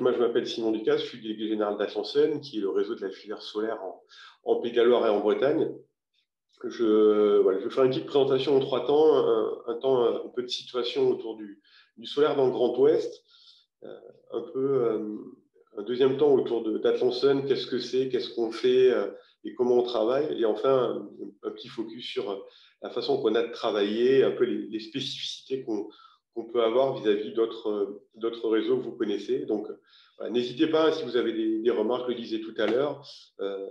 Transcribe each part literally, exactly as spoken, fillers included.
Moi, je m'appelle Simon Ducasse, je suis délégué général d'Atlansun, qui est le réseau de la filière solaire en, en Pays de la Loire et en Bretagne. Je, voilà, je vais faire une petite présentation en trois temps, un, un temps un peu de situation autour du, du solaire dans le Grand Ouest, euh, un peu euh, un deuxième temps autour d'Atlansun, qu'est-ce que c'est, qu'est-ce qu'on fait euh, et comment on travaille, et enfin un, un petit focus sur euh, la façon qu'on a de travailler, un peu les, les spécificités qu'on qu'on peut avoir vis-à-vis d'autres réseaux que vous connaissez. Donc, voilà, n'hésitez pas, si vous avez des, des remarques, je le disais tout à l'heure, euh,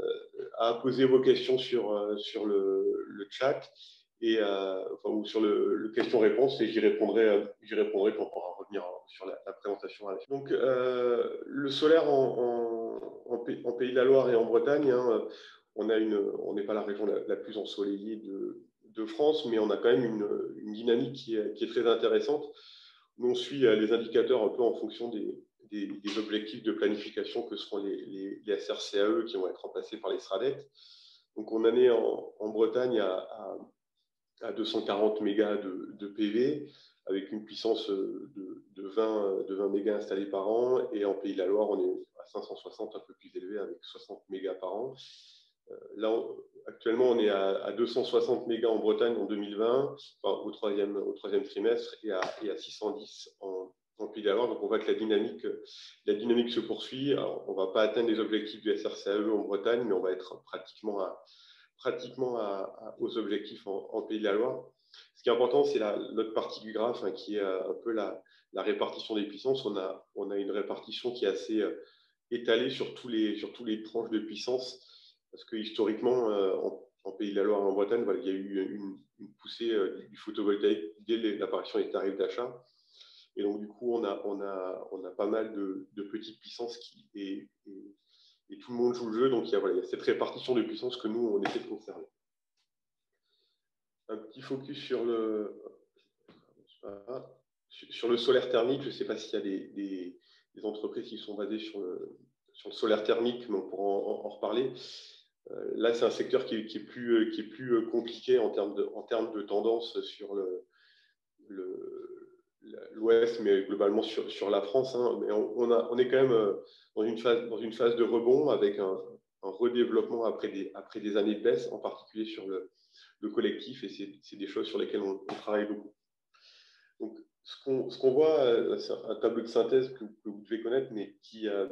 à poser vos questions sur, sur le, le chat et, euh, enfin, ou sur le, le question-réponse, et j'y répondrai, j'y répondrai quand on pourra revenir sur la, la présentation. Donc, euh, le solaire en, en, en, en Pays de la Loire et en Bretagne, hein, on a une, on n'est pas la région la, la plus ensoleillée de de France, mais on a quand même une, une dynamique qui est, qui est très intéressante. Nous, on suit les indicateurs un peu en fonction des, des, des objectifs de planification que seront les, les, les S R C A E qui vont être remplacés par les S R A D E T. Donc, on en est en, en Bretagne à, à, à deux cent quarante mégas de, de P V, avec une puissance de, de, vingt mégas installés par an, et en Pays de la Loire, on est à cinq cent soixante, un peu plus élevé, avec soixante mégas par an. Là, on, actuellement, on est à, à deux cent soixante mégas en Bretagne en deux mille vingt, enfin, au, troisième, au troisième trimestre, et à, et à six cent dix en, en Pays de la Loire. Donc, on voit que la dynamique, la dynamique se poursuit. Alors, on ne va pas atteindre les objectifs du S R C A E en Bretagne, mais on va être pratiquement, à, pratiquement à, à, aux objectifs en, en Pays de la Loire. Ce qui est important, c'est l'autre partie du graphe, hein, qui est un peu la, la répartition des puissances. On a, on a une répartition qui est assez euh, étalée sur tous les, sur tous les tranches de puissance. Parce que historiquement, euh, en, en Pays de la Loire et en Bretagne, voilà, il y a eu une, une poussée euh, du photovoltaïque dès l'apparition des tarifs d'achat. Et donc, du coup, on a, on a, on a pas mal de, de petites puissances qui, et, et, et tout le monde joue le jeu. Donc, il y a, voilà, il y a cette répartition de puissance que nous, on essaie de conserver. Un petit focus sur le, sur le solaire thermique. Je ne sais pas s'il y a des, des, des entreprises qui sont basées sur le, sur le solaire thermique, mais on pourra en, en, en reparler. Là, c'est un secteur qui est, qui est plus, qui est plus compliqué en termes de, en termes de tendance sur le, le, l'Ouest, mais globalement sur, sur la France. Hein. Mais on, on, a, on est quand même dans une phase, dans une phase de rebond avec un, un redéveloppement après des, après des années de baisse, en particulier sur le, le collectif, et c'est des choses sur lesquelles on, on travaille beaucoup. Donc, ce qu'on ce qu'on voit, c'est un tableau de synthèse que, que vous devez connaître, mais qui... Euh,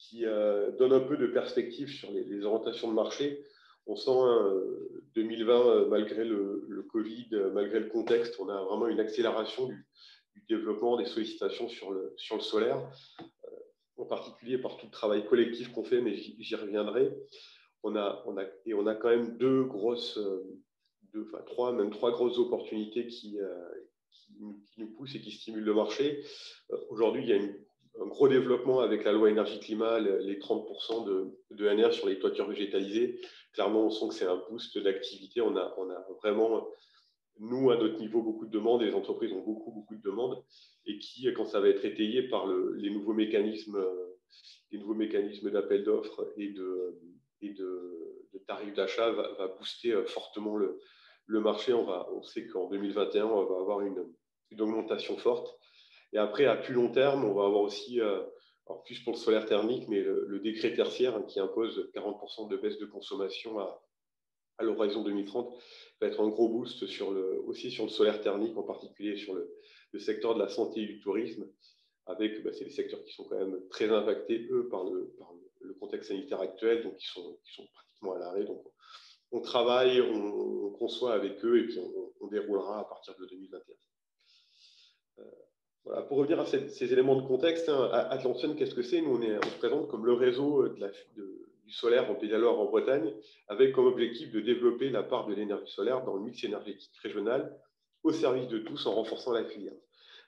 qui euh, donne un peu de perspective sur les, les orientations de marché. On sent euh, deux mille vingt, malgré le, le Covid, malgré le contexte, on a vraiment une accélération du, du développement des sollicitations sur le, sur le solaire, euh, en particulier par tout le travail collectif qu'on fait, mais j'y reviendrai. On a, on a, et on a quand même deux grosses, deux, enfin trois, même trois grosses opportunités qui, euh, qui, qui nous poussent et qui stimulent le marché. Euh, Aujourd'hui, il y a une un gros développement avec la loi énergie-climat, les trente pour cent de, de N R sur les toitures végétalisées. Clairement, on sent que c'est un boost d'activité. On a, on a vraiment, nous, à notre niveau, beaucoup de demandes, et les entreprises ont beaucoup, beaucoup de demandes, et qui, quand ça va être étayé par le, les nouveaux mécanismes, les nouveaux mécanismes d'appel d'offres et de, et de, de tarifs d'achat, va, va booster fortement le, le marché. On, va, on sait qu'en deux mille vingt et un, on va avoir une, une augmentation forte. Et après, à plus long terme, on va avoir aussi, euh, alors plus pour le solaire thermique, mais le, le décret tertiaire, hein, qui impose quarante pour cent de baisse de consommation à, à l'horizon deux mille trente, va être un gros boost sur le, aussi sur le solaire thermique, en particulier sur le, le secteur de la santé et du tourisme, avec bah, c'est des secteurs qui sont quand même très impactés, eux, par le, par le contexte sanitaire actuel, donc qui sont, qui sont pratiquement à l'arrêt. Donc, on travaille, on, on conçoit avec eux, et puis on, on déroulera à partir de deux mille vingt et un. Euh, Voilà, pour revenir à ces, ces éléments de contexte, hein, Atlansun, qu'est-ce que c'est? Nous, on, est, on se présente comme le réseau de la, de, du solaire en Pays de la Loire, en Bretagne, avec comme objectif de développer la part de l'énergie solaire dans le mix énergétique régional au service de tous en renforçant la filière.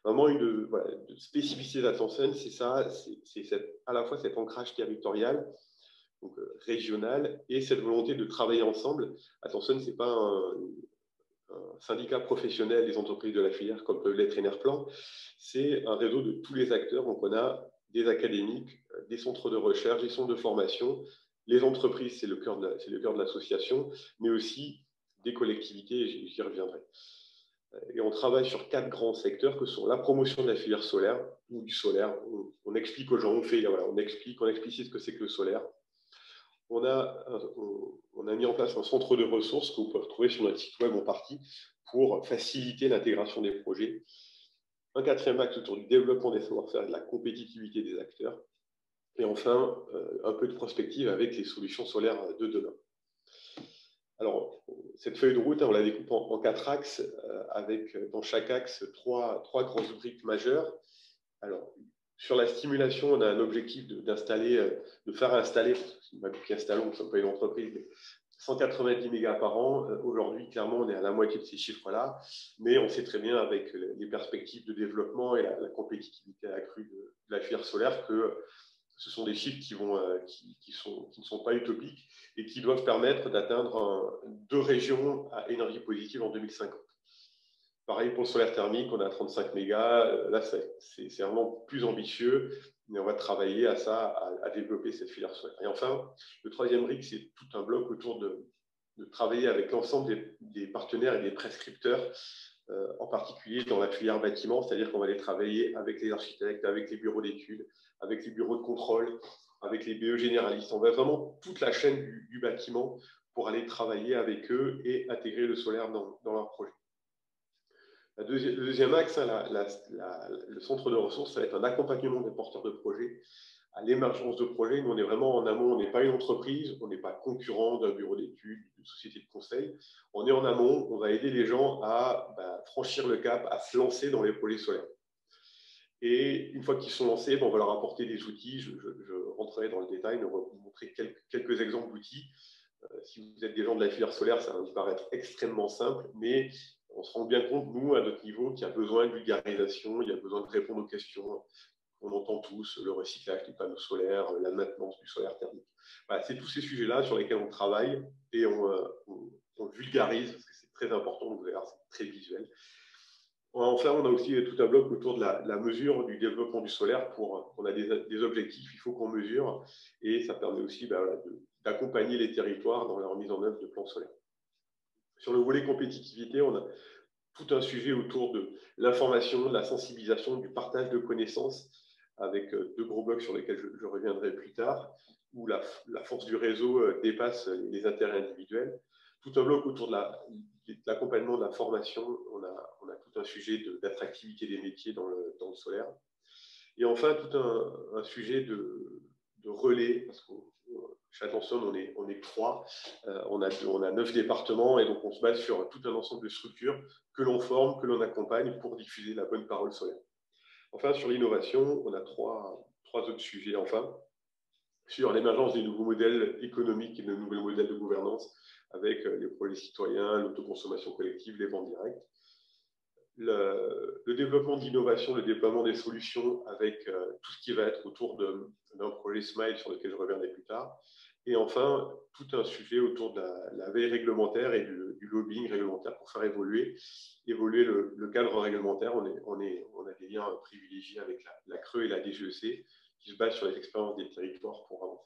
Vraiment, une voilà, de spécificité d'Atlansun, c'est ça, c'est à la fois cet ancrage territorial, donc euh, régional, et cette volonté de travailler ensemble. Atlansun, ce n'est pas un... un syndicat professionnel des entreprises de la filière, comme peut l'être Enerplan. C'est un réseau de tous les acteurs. Donc, on a des académiques, des centres de recherche, des centres de formation, les entreprises, c'est le cœur de l'association, mais aussi des collectivités, et j'y reviendrai. Et on travaille sur quatre grands secteurs que sont la promotion de la filière solaire ou du solaire. On, on explique aux gens, on fait, voilà, on explique, on explicite ce que c'est que le solaire. On a, on, on a mis en place un centre de ressources que vous pouvez retrouver sur notre site web en partie pour faciliter l'intégration des projets. Un quatrième axe autour du développement des savoir-faire et de la compétitivité des acteurs. Et enfin, euh, un peu de prospective avec les solutions solaires de demain. Alors, cette feuille de route, hein, on la découpe en, en quatre axes, euh, avec dans chaque axe trois, trois grosses briques majeures. Alors, sur la stimulation, on a un objectif d'installer, de, de faire installer, c'est une qui installe, on ne sommes pas une entreprise, mais cent quatre-vingt-dix mégas par an. Euh, Aujourd'hui, clairement, on est à la moitié de ces chiffres-là, mais on sait très bien avec les perspectives de développement et la, la compétitivité accrue de, de la filière solaire que ce sont des chiffres qui, vont, qui, qui, sont, qui ne sont pas utopiques et qui doivent permettre d'atteindre deux régions à énergie positive en deux mille cinquante. Pareil pour le solaire thermique, on a trente-cinq mégas. Là, c'est vraiment plus ambitieux, mais on va travailler à ça, à, à développer cette filière solaire. Et enfin, le troisième brique, c'est tout un bloc autour de, de travailler avec l'ensemble des, des partenaires et des prescripteurs, euh, en particulier dans la filière bâtiment, c'est-à-dire qu'on va aller travailler avec les architectes, avec les bureaux d'études, avec les bureaux de contrôle, avec les B E généralistes. On va vraiment toute la chaîne du, du bâtiment pour aller travailler avec eux et intégrer le solaire dans, dans leur projet. La deuxi- le deuxième axe, hein, la, la, la, le centre de ressources, ça va être un accompagnement des porteurs de projets à l'émergence de projets. Nous, on est vraiment en amont, on n'est pas une entreprise, on n'est pas concurrent d'un bureau d'études, d'une société de conseil. On est en amont, on va aider les gens à bah, franchir le cap, à se lancer dans les projets solaires. Et une fois qu'ils sont lancés, on va leur apporter des outils. Je, je, je rentrerai dans le détail, mais on va vous montrer quelques, quelques exemples d'outils. Euh, si vous êtes des gens de la filière solaire, ça va vous paraître extrêmement simple, mais on se rend bien compte, nous, à notre niveau, qu'il y a besoin de vulgarisation, il y a besoin de répondre aux questions. On entend tous le recyclage des panneaux solaires, la maintenance du solaire thermique. Voilà, c'est tous ces sujets-là sur lesquels on travaille et on, on, on vulgarise, parce que c'est très important, vous allez voir, c'est très visuel. Enfin, on a aussi tout un bloc autour de la, de la mesure du développement du solaire. Pour, on a des, des objectifs, il faut qu'on mesure, et ça permet aussi ben, voilà, d'accompagner les territoires dans leur mise en œuvre de plans solaires. Sur le volet compétitivité, on a tout un sujet autour de l'information, de la sensibilisation, du partage de connaissances, avec deux gros blocs sur lesquels je, je reviendrai plus tard, où la, la force du réseau dépasse les intérêts individuels. Tout un bloc autour de l'accompagnement, de la formation. On a, on a tout un sujet d'attractivité de, des métiers dans le, dans le solaire. Et enfin, tout un, un sujet de, de relais, parce que chez Atlansun, on est, on est trois, euh, on, a, on a neuf départements, et donc on se base sur tout un ensemble de structures que l'on forme, que l'on accompagne pour diffuser la bonne parole solaire. Enfin, sur l'innovation, on a trois, trois autres sujets. Enfin, sur l'émergence des nouveaux modèles économiques et de nouveaux modèles de gouvernance, avec les projets citoyens, l'autoconsommation collective, les ventes directes. Le, le développement de l'innovation, le déploiement des solutions avec euh, tout ce qui va être autour d'un projet SMEL sur lequel je reviendrai plus tard. Et enfin, tout un sujet autour de la, la veille réglementaire et du, du lobbying réglementaire pour faire évoluer, évoluer le, le cadre réglementaire. On, est, on, est, on a des liens privilégiés avec la, la CRE et la D G E C qui se basent sur les expériences des territoires pour avancer.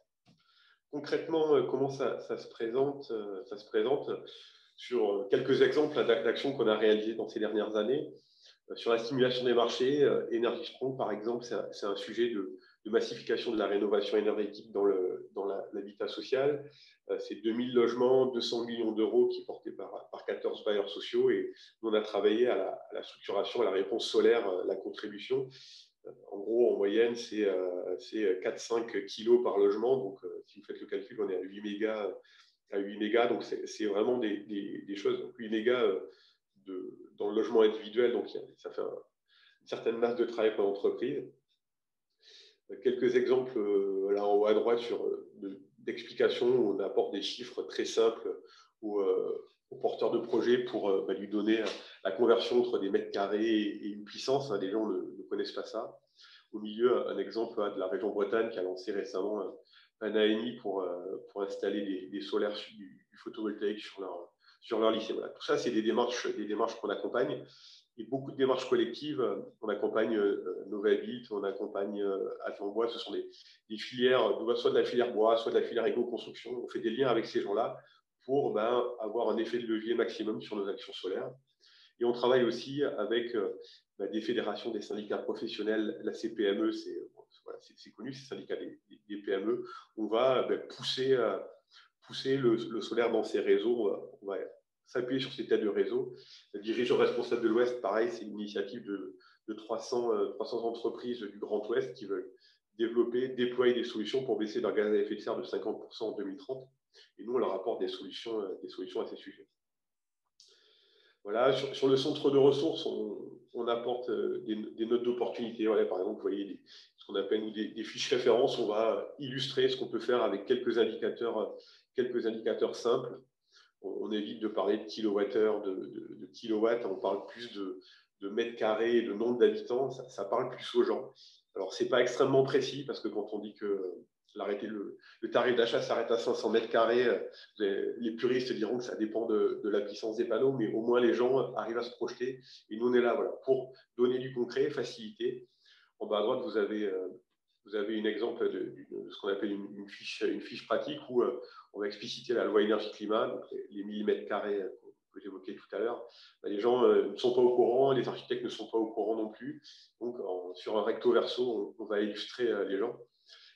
Concrètement, comment ça, ça se présente, ça se présente sur quelques exemples d'actions qu'on a réalisées dans ces dernières années. Sur la stimulation des marchés, Energy Strong, par exemple, c'est un, un sujet de, de massification de la rénovation énergétique dans l'habitat social. C'est deux mille logements, deux cents millions d'euros qui portés par, par quatorze bailleurs sociaux. Et nous, on a travaillé à la, à la structuration, à la réponse solaire, la contribution. En gros, en moyenne, c'est euh, quatre à cinq kilos par logement. Donc, euh, si vous faites le calcul, on est à huit mégas. À huit mégas, donc c'est vraiment des, des, des choses. Donc, huit mégas euh, de, dans le logement individuel, donc ça fait un, une certaine masse de travail pour l'entreprise. Euh, quelques exemples, euh, là en haut à droite, d'explications de, où on apporte des chiffres très simples aux, euh, aux porteurs de projet pour euh, bah, lui donner euh, la conversion entre des mètres carrés et, et une puissance. Hein, les gens ne, ne connaissent pas ça. Au milieu, un exemple hein, de la région Bretagne qui a lancé récemment euh, un A N I pour, euh, pour installer des, des solaires du, du photovoltaïque sur leur, sur leur lycée. Voilà. Tout ça, c'est des démarches, des démarches qu'on accompagne, et beaucoup de démarches collectives. On accompagne euh, Nova Vite, on accompagne euh, Atombois. Ce sont des, des filières, soit de la filière bois, soit de la filière éco-construction. On fait des liens avec ces gens-là pour ben, avoir un effet de levier maximum sur nos actions solaires. Et on travaille aussi avec euh, bah, des fédérations, des syndicats professionnels, la C P M E, c'est bon, voilà, connu, c'est le syndicat des, des P M E. On va bah, pousser, euh, pousser le, le solaire dans ces réseaux, on va, va s'appuyer sur ces têtes de réseau. Le dirigeant responsable de l'Ouest, pareil, c'est une initiative de, de trois cents, euh, trois cents entreprises du Grand Ouest qui veulent développer, déployer des solutions pour baisser leur gaz à effet de serre de cinquante pour cent en deux mille trente. Et nous, on leur apporte des solutions, des solutions à ces sujets. Voilà, sur, sur le centre de ressources, on, on apporte des, des notes d'opportunité. Voilà, par exemple, vous voyez des, ce qu'on appelle nous, des, des fiches références. On va illustrer ce qu'on peut faire avec quelques indicateurs, quelques indicateurs simples. On, on évite de parler de kilowattheures, de, de, de kilowatts. On parle plus de, de mètres carrés, de nombre d'habitants. Ça, ça parle plus aux gens. Alors, ce n'est pas extrêmement précis parce que quand on dit que le, le tarif d'achat s'arrête à cinq cents mètres carrés, les, les puristes diront que ça dépend de, de la puissance des panneaux, mais au moins les gens arrivent à se projeter. Et nous, on est là voilà, pour donner du concret, faciliter. En bas à droite, vous avez, euh, vous avez un exemple de, de, de ce qu'on appelle une, une, fiche, une fiche pratique où euh, on va expliciter la loi énergie-climat, donc les mille mètres carrés que j'évoquais tout à l'heure, ben les gens euh, ne sont pas au courant, les architectes ne sont pas au courant non plus. Donc, en, sur un recto verso, on, on va illustrer euh, les gens.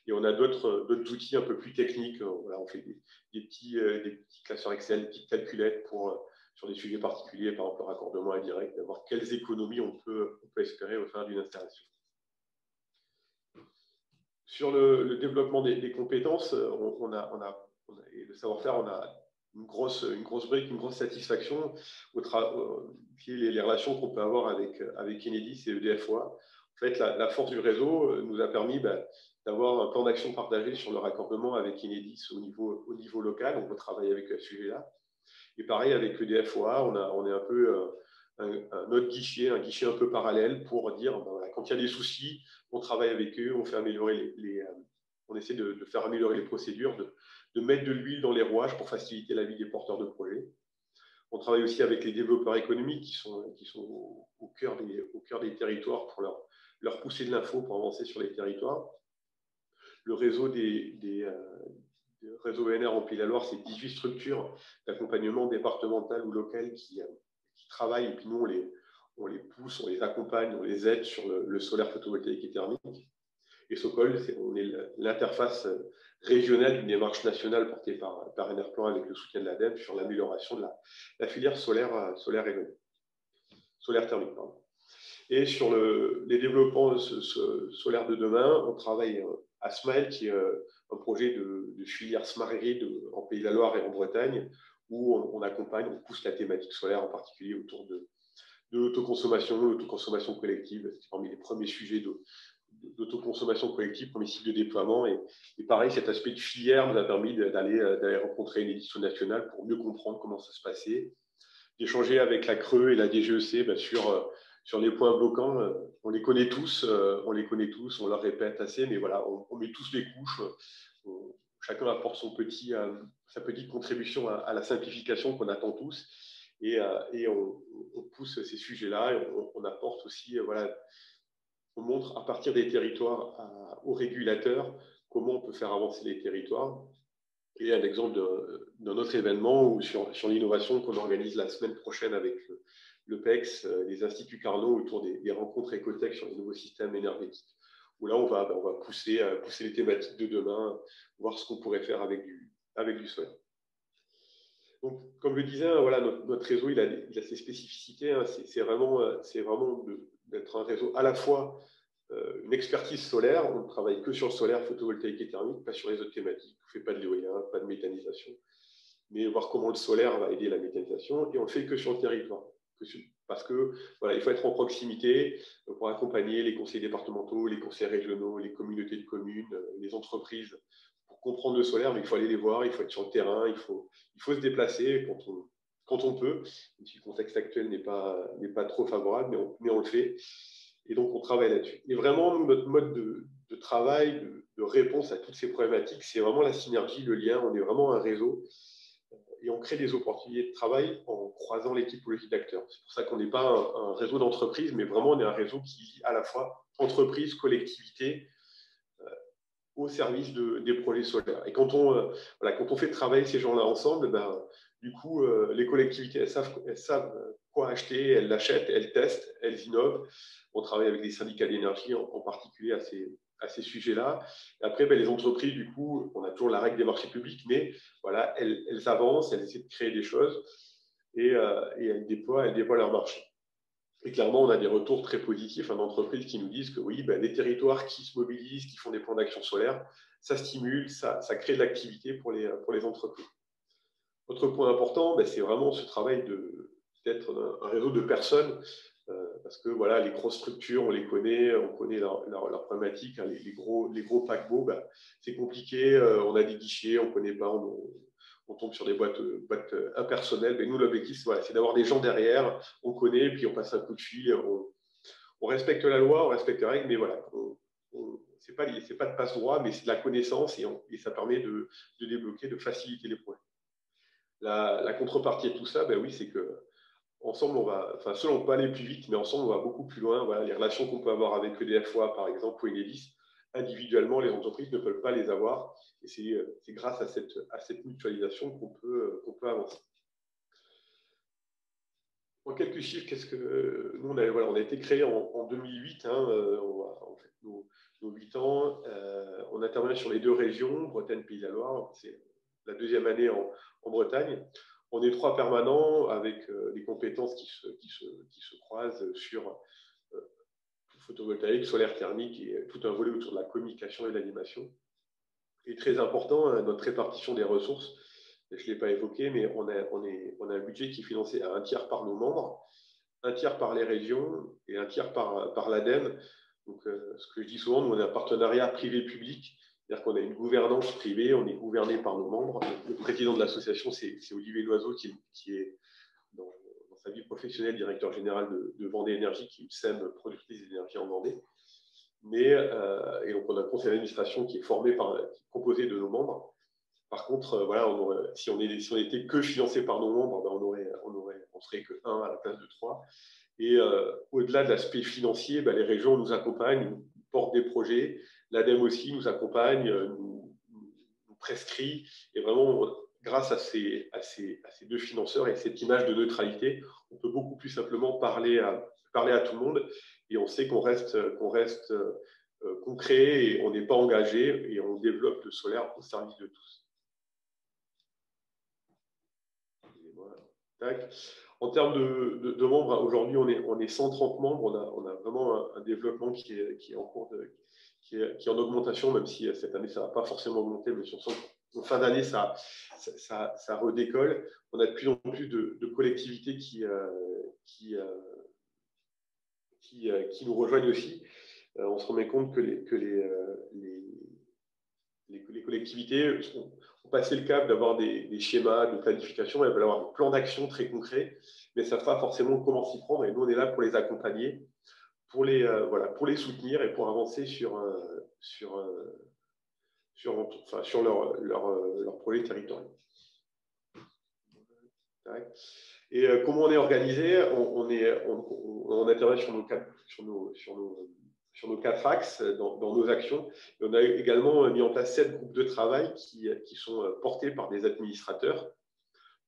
Et on a d'autres outils un peu plus techniques. Voilà, on fait des, des, petits, euh, des petits classeurs Excel, des petites calculettes pour, euh, sur des sujets particuliers, par exemple le raccordement indirect, d'avoir quelles économies on peut, on peut espérer au sein d'une installation. Sur le, le développement des, des compétences, on, on a, on a, on a, et le savoir-faire, on a Une grosse, une grosse brique, une grosse satisfaction au euh, qui est les, les relations qu'on peut avoir avec, avec Enedis et E D F O A. En fait, la, la force du réseau nous a permis bah, d'avoir un plan d'action partagé sur le raccordement avec Enedis au niveau, au niveau local. On peut travailler avec ce sujet-là. Et pareil, avec E D F O A, on, a, on est un peu euh, un, un autre guichet, un guichet un peu parallèle pour dire, bah, voilà, quand il y a des soucis, on travaille avec eux, on fait améliorer les... les euh, on essaie de, de faire améliorer les procédures, de, de mettre de l'huile dans les rouages pour faciliter la vie des porteurs de projets. On travaille aussi avec les développeurs économiques qui sont, qui sont au, au, cœur des, au cœur des territoires pour leur, leur pousser de l'info pour avancer sur les territoires. Le réseau des, des, euh, des réseaux E N R en Pays de la Loire, c'est dix-huit structures d'accompagnement départemental ou local qui, euh, qui travaillent et puis nous, on les, on les pousse, on les accompagne, on les aide sur le, le solaire photovoltaïque et thermique. Et Socol, on est l'interface régionale d'une démarche nationale portée par, par Enerplan avec le soutien de l'ADEME sur l'amélioration de la, la filière solaire, solaire, solaire thermique. Pardon. Et sur le, les développements solaires de demain, on travaille à SMEL, qui est un projet de, de filière Smart Grid en Pays de la Loire et en Bretagne, où on, on accompagne, on pousse la thématique solaire en particulier autour de, de l'autoconsommation, l'autoconsommation collective. C'est parmi les premiers sujets de d'autoconsommation collective, premier cycle de déploiement. Et, et pareil, cet aspect de filière nous a permis d'aller rencontrer une édition nationale pour mieux comprendre comment ça se passait, d'échanger avec la CRE et la D G E C ben sur, sur les points bloquants. On les connaît tous, on les connaît tous, on leur répète assez, mais voilà, on, on met tous les couches. On, chacun apporte son petit, sa petite contribution à, à la simplification qu'on attend tous. Et, et on, on pousse ces sujets-là et on, on apporte aussi... voilà. On montre à partir des territoires à, aux régulateurs comment on peut faire avancer les territoires. Et un exemple d'un autre événement où sur, sur l'innovation qu'on organise la semaine prochaine avec le, le P E X, les Instituts Carnot autour des, des rencontres écotech sur les nouveaux systèmes énergétiques. Où là, on va, ben, on va pousser, pousser les thématiques de demain, voir ce qu'on pourrait faire avec du, avec du solaire. Donc, comme je le disais, voilà, notre, notre réseau il a, il a ses spécificités. Hein. C'est vraiment, vraiment d'être un réseau à la fois euh, une expertise solaire. On ne travaille que sur le solaire, photovoltaïque et thermique, pas sur les autres thématiques. On ne fait pas de l'éolien, pas de méthanisation. Mais voir comment le solaire va aider la méthanisation. Et on ne fait que sur le territoire. Que sur, parce que voilà, il faut être en proximité pour accompagner les conseils départementaux, les conseils régionaux, les communautés de communes, les entreprises. Comprendre le solaire, mais il faut aller les voir, il faut être sur le terrain, il faut, il faut se déplacer quand on, quand on peut, même si le contexte actuel n'est pas, n'est pas trop favorable, mais on, mais on le fait, et donc on travaille là-dessus. Et vraiment, notre mode de, de travail, de, de réponse à toutes ces problématiques, c'est vraiment la synergie, le lien, on est vraiment un réseau, et on crée des opportunités de travail en croisant les typologies d'acteurs. C'est pour ça qu'on n'est pas un, un réseau d'entreprise, mais vraiment on est un réseau qui, à la fois, entreprise, collectivité, au service de, des projets solaires. Et quand on, euh, voilà, quand on fait travailler ces gens-là ensemble, ben, Du coup, euh, les collectivités, elles savent, elles savent quoi acheter, elles l'achètent, elles testent, elles innovent. On travaille avec les syndicats d'énergie en, en particulier à ces, à ces sujets-là. Après, ben, les entreprises, du coup, on a toujours la règle des marchés publics, mais voilà, elles, elles avancent, elles essaient de créer des choses et, euh, et elles déploient, elles déploient leur marché. Et clairement, on a des retours très positifs hein, d'entreprises qui nous disent que oui, ben, les territoires qui se mobilisent, qui font des plans d'action solaire, ça stimule, ça, ça crée de l'activité pour les, pour les entreprises. Autre point important, ben, c'est vraiment ce travail d'être un réseau de personnes, euh, parce que voilà, les grosses structures, on les connaît, on connaît leur, leur, leur problématique, hein, les, les, gros, les gros paquebots, ben, c'est compliqué, euh, on a des guichets, on ne connaît pas, on, on tombe sur des boîtes, boîtes impersonnelles, mais nous, l'objectif, voilà, c'est d'avoir des gens derrière, on connaît, puis on passe un coup de fil, on, on respecte la loi, on respecte les règles, mais voilà, ce n'est pas, pas de passe-droit, mais c'est de la connaissance et, on, et ça permet de, de débloquer, de faciliter les problèmes. La, la contrepartie de tout ça, ben oui, c'est que ensemble, on va, enfin, seul on peut aller plus vite, mais ensemble, on va beaucoup plus loin. Voilà, les relations qu'on peut avoir avec E D F O A, par exemple, ou Enedis, individuellement, les entreprises ne peuvent pas les avoir. Et c'est grâce à cette, à cette mutualisation qu'on peut, qu'on peut avancer. En quelques chiffres, qu'est-ce que nous on a, voilà, on a été créé en, en deux mille huit, hein, on va, en fait, nos, nos huit ans, euh, on intervient sur les deux régions, Bretagne, Pays de la Loire. C'est la deuxième année en, en Bretagne. On est trois permanents avec euh, des compétences qui se, qui se, qui se croisent sur euh, photovoltaïque, solaire thermique et tout un volet autour de la communication et de l'animation. Et très important, hein, notre répartition des ressources, je ne l'ai pas évoqué, mais on a, on, est, on a un budget qui est financé à un tiers par nos membres, un tiers par les régions et un tiers par, par l'ADEME. Donc, euh, ce que je dis souvent, nous, on a un partenariat privé-public. C'est-à-dire qu'on a une gouvernance privée, on est gouverné par nos membres. Le président de l'association, c'est Olivier Loiseau, qui, qui est, dans, dans sa vie professionnelle, directeur général de, de Vendée Énergie, qui est une S E M productrice d'énergie en Vendée. Mais, euh, et donc, on a un conseil d'administration qui est formé par, qui est composé de nos membres. Par contre, euh, voilà, on aurait, si, on est, si on était que financé par nos membres, ben on, aurait, on, aurait, on serait que un à la place de trois. Et euh, au-delà de l'aspect financier, ben, les régions nous accompagnent, portent des projets. L'ADEME aussi nous accompagne, nous, nous prescrit. Et vraiment, grâce à ces, à, ces, à ces deux financeurs et cette image de neutralité, on peut beaucoup plus simplement parler à, parler à tout le monde. Et on sait qu'on reste, qu'on reste euh, concret et on n'est pas engagé et on développe le solaire au service de tous. Et voilà. Tac. En termes de, de, de membres, aujourd'hui, on est, on est cent trente membres. On a, on a vraiment un, un développement qui est, qui est en cours de... Qui est, qui est en augmentation, même si cette année, ça ne va pas forcément augmenter, mais sur en fin d'année, ça, ça, ça, ça redécolle. On a de plus en plus de, de collectivités qui, euh, qui, euh, qui, euh, qui nous rejoignent aussi. Euh, on se remet compte que les, que les, euh, les, les, les collectivités ont, ont passé le cap d'avoir des, des schémas de planification, elles veulent avoir un plan d'action très concret, mais ça ne savent pas forcément comment s'y prendre, et nous, on est là pour les accompagner. Pour les, euh, voilà, pour les soutenir et pour avancer sur, euh, sur, euh, sur, enfin, sur leur, leur, leur projet territorial. Et euh, comment on est organisé, on, on, est, on, on, on intervient sur nos quatre, sur nos, sur nos, sur nos quatre axes dans, dans nos actions. Et on a également mis en place sept groupes de travail qui, qui sont portés par des administrateurs.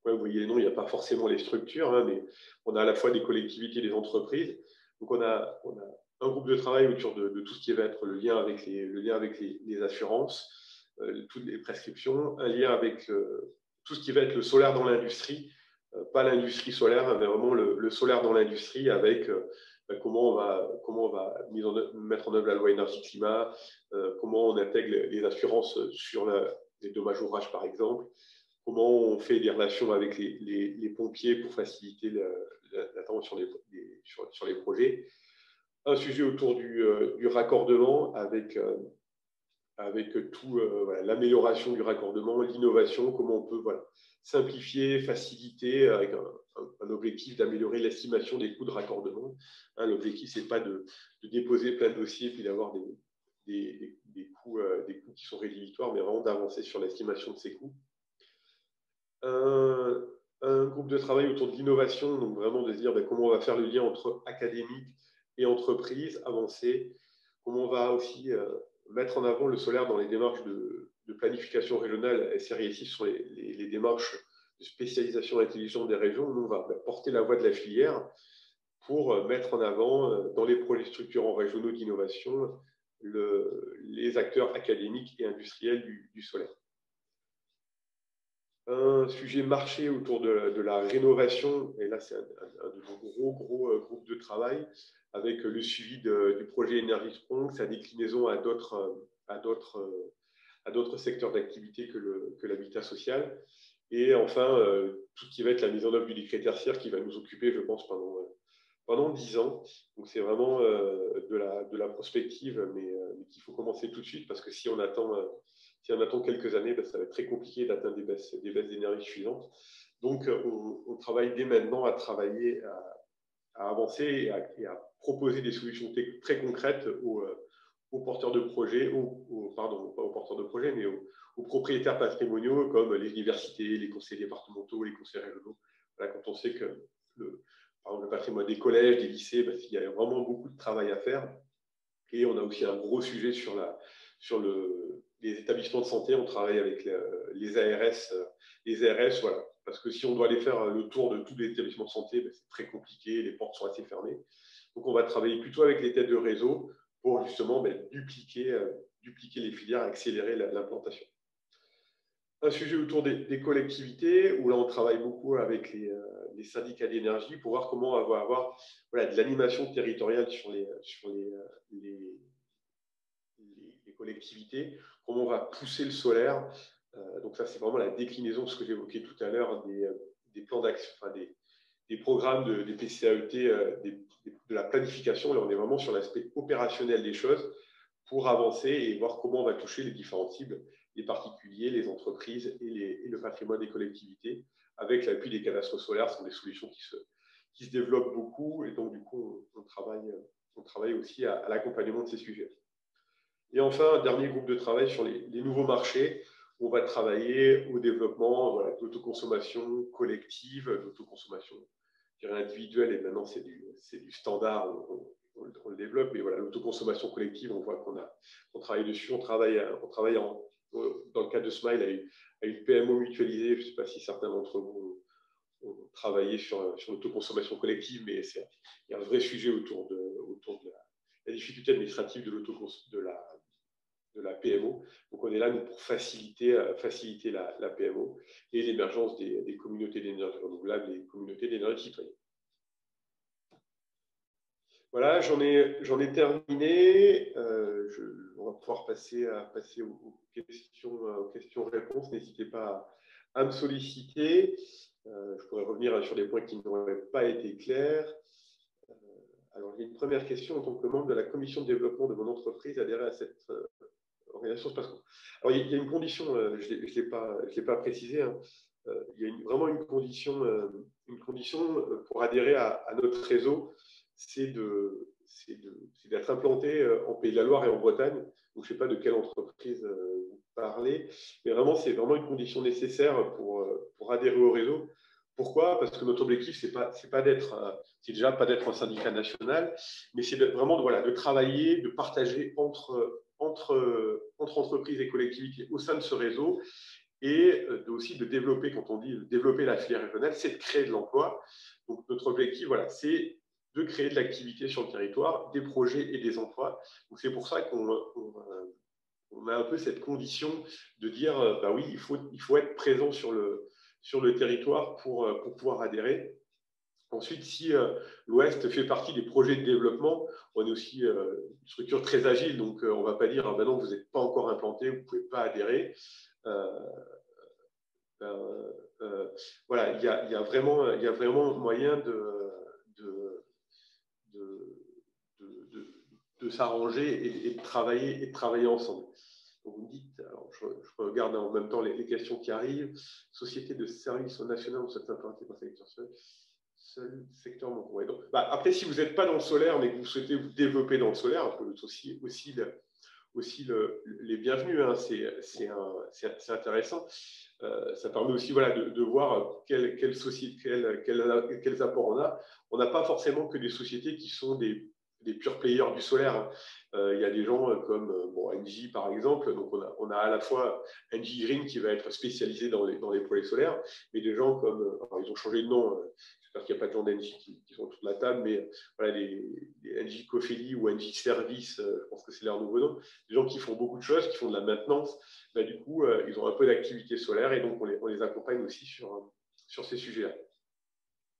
Ouais, vous voyez, non, il n'y a pas forcément les structures, hein, mais on a à la fois des collectivités et des entreprises. Donc, on a, on a un groupe de travail autour de, de tout ce qui va être le lien avec les, le lien avec les, les assurances, euh, toutes les prescriptions, un lien avec euh, tout ce qui va être le solaire dans l'industrie, euh, pas l'industrie solaire, mais vraiment le, le solaire dans l'industrie avec euh, bah, comment on va, comment on va mis en oeuvre, mettre en œuvre la loi énergie-climat, euh, comment on intègre les assurances sur la, les dommages ouvrages, par exemple, comment on fait des relations avec les, les, les pompiers pour faciliter le... L'intervention sur, sur, sur les projets. Un sujet autour du, euh, du raccordement avec, euh, avec tout euh, l'amélioration voilà, du raccordement, l'innovation, comment on peut voilà, simplifier, faciliter avec un, un, un objectif d'améliorer l'estimation des coûts de raccordement. Hein, l'objectif, ce n'est pas de, de déposer plein de dossiers et puis d'avoir des, des, des, des, coûts, euh, des coûts qui sont rédhibitoires, mais vraiment d'avancer sur l'estimation de ces coûts. Un, un groupe de travail autour de l'innovation, donc vraiment de se dire ben, comment on va faire le lien entre académique et entreprise, avancer, comment on va aussi euh, mettre en avant le solaire dans les démarches de, de planification régionale. S R I S I, ce sont les, les, les démarches spécialisation intelligente des régions, nous, on va porter la voix de la filière pour mettre en avant, dans les projets structurants régionaux d'innovation, le, les acteurs académiques et industriels du, du solaire. Un sujet marché autour de, de la rénovation, et là c'est un, un, un de nos gros, gros groupes de travail, avec le suivi de, du projet Energy Strong, sa déclinaison à d'autres à d'autres à d'autres secteurs d'activité que que l'habitat social, et enfin euh, tout ce qui va être la mise en œuvre du décret tertiaire qui va nous occuper, je pense, pendant pendant dix ans. Donc c'est vraiment euh, de la de la prospective, mais, euh, mais qu'il faut commencer tout de suite, parce que si on attend euh, Si on attend quelques années, ben ça va être très compliqué d'atteindre des baisses des baisses d'énergie suffisantes. Donc, on, on travaille dès maintenant à travailler, à, à avancer et à, et à proposer des solutions très concrètes aux, aux porteurs de projets, aux, aux, pardon, pas aux porteurs de projets, mais aux, aux propriétaires patrimoniaux comme les universités, les conseils départementaux, les conseils régionaux. Voilà, quand on sait que le, par exemple, le patrimoine des collèges, des lycées, ben, il y a vraiment beaucoup de travail à faire. Et on a aussi un gros sujet sur la sur le les établissements de santé. On travaille avec les A R S, les A R S, voilà, parce que si on doit aller faire le tour de tous les établissements de santé, ben c'est très compliqué, les portes sont assez fermées. Donc, on va travailler plutôt avec les têtes de réseau pour justement ben, dupliquer, euh, dupliquer les filières, accélérer l'implantation. Un sujet autour des, des collectivités, où là, on travaille beaucoup avec les, euh, les syndicats d'énergie pour voir comment on va avoir voilà, de l'animation territoriale sur les... Sur les, les les collectivités, comment on va pousser le solaire. Euh, donc ça, c'est vraiment la déclinaison de ce que j'évoquais tout à l'heure, des, des plans d'action, enfin des, des programmes de, des P C A E T, euh, des, de la planification. Là, on est vraiment sur l'aspect opérationnel des choses pour avancer et voir comment on va toucher les différentes cibles, les particuliers, les entreprises et, les, et le patrimoine des collectivités, avec l'appui des cadastres solaires. Ce sont des solutions qui se, qui se développent beaucoup, et donc du coup, on, on, travaille, on travaille aussi à, à l'accompagnement de ces sujets. Et enfin, un dernier groupe de travail sur les, les nouveaux marchés, où on va travailler au développement voilà, d'autoconsommation collective, d'autoconsommation individuelle, et maintenant c'est du, du standard, on, on, on le développe, mais voilà, l'autoconsommation collective, on voit qu'on a, on travaille dessus, on travaille, on travaille en, dans le cadre de SMEL à une, à une P M O mutualisée. Je ne sais pas si certains d'entre vous ont travaillé sur, sur l'autoconsommation collective, mais il y a un vrai sujet autour de, autour de la, la difficulté administrative de l'autoconsommation, de la de la P M O. Donc, on est là nous, pour faciliter, faciliter la, la P M O et l'émergence des, des communautés d'énergie renouvelable et des communautés d'énergie citoyenne. Voilà, j'en ai, j'en ai terminé. Euh, je, on va pouvoir passer, à, passer aux, aux questions-réponses. Questions, n'hésitez pas à, à me solliciter. Euh, je pourrais revenir sur des points qui n'auraient pas été clairs. Euh, alors, j'ai une première question. En tant que membre de la commission de développement de mon entreprise, adhérer à cette... Euh, organisation parce que... Alors, il y a une condition, euh, je ne l'ai pas, pas précisé, hein, euh, il y a une, vraiment une condition, euh, une condition pour adhérer à, à notre réseau, c'est d'être implanté en Pays de la Loire et en Bretagne. Donc, je ne sais pas de quelle entreprise euh, vous parlez, mais vraiment, c'est vraiment une condition nécessaire pour, pour adhérer au réseau. Pourquoi? Parce que notre objectif, c'est pas, c'est pas d'être, c'est déjà pas d'être un syndicat national, mais c'est vraiment voilà, de travailler, de partager entre... Entre, entre entreprises et collectivités au sein de ce réseau, et de, aussi de développer, quand on dit développer la filière régionale, c'est de créer de l'emploi. Donc, notre objectif, voilà, c'est de créer de l'activité sur le territoire, des projets et des emplois. Donc, c'est pour ça qu'on on, on a un peu cette condition de dire, bah oui, il faut, il faut être présent sur le, sur le territoire pour, pour pouvoir adhérer. Ensuite, si euh, l'Ouest fait partie des projets de développement, on est aussi euh, une structure très agile, donc euh, on ne va pas dire ah ben non, vous n'êtes pas encore implanté, vous ne pouvez pas adhérer. Euh, euh, euh, voilà, il y a, y a vraiment, y a vraiment moyen de, de, de, de, de, de s'arranger et, et de travailler et de travailler ensemble. Donc vous me dites, alors je, je regarde en même temps les, les questions qui arrivent. Société de services nationaux, on souhaite implanter par secteur social. Seul secteur manquant. Ouais, bah, après, si vous n'êtes pas dans le solaire, mais que vous souhaitez vous développer dans le solaire, vous êtes aussi, aussi, le, aussi le, les bienvenus. Hein, c'est intéressant. Euh, ça permet aussi voilà, de, de voir quelles quelle société, quel, quel, quels apports on a. On n'a pas forcément que des sociétés qui sont des, des purs players du solaire. Euh, il y a des gens comme bon, Engie, par exemple. Donc, on a, on a à la fois Engie Green qui va être spécialisé dans les, dans les projets solaires, mais des gens comme... Alors, ils ont changé de nom. Euh, J'espère qu'il n'y a pas de gens d'Engie qui, qui sont autour de la table, mais voilà, les, les Engie Cofeli ou Engie Service, euh, je pense que c'est leur nouveau nom. Des gens qui font beaucoup de choses, qui font de la maintenance. Bah, du coup, euh, ils ont un peu d'activité solaire et donc on les, on les accompagne aussi sur, sur ces sujets-là.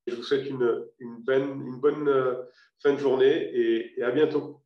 Je vous souhaite une, une, bonne, une bonne fin de journée et, et à bientôt.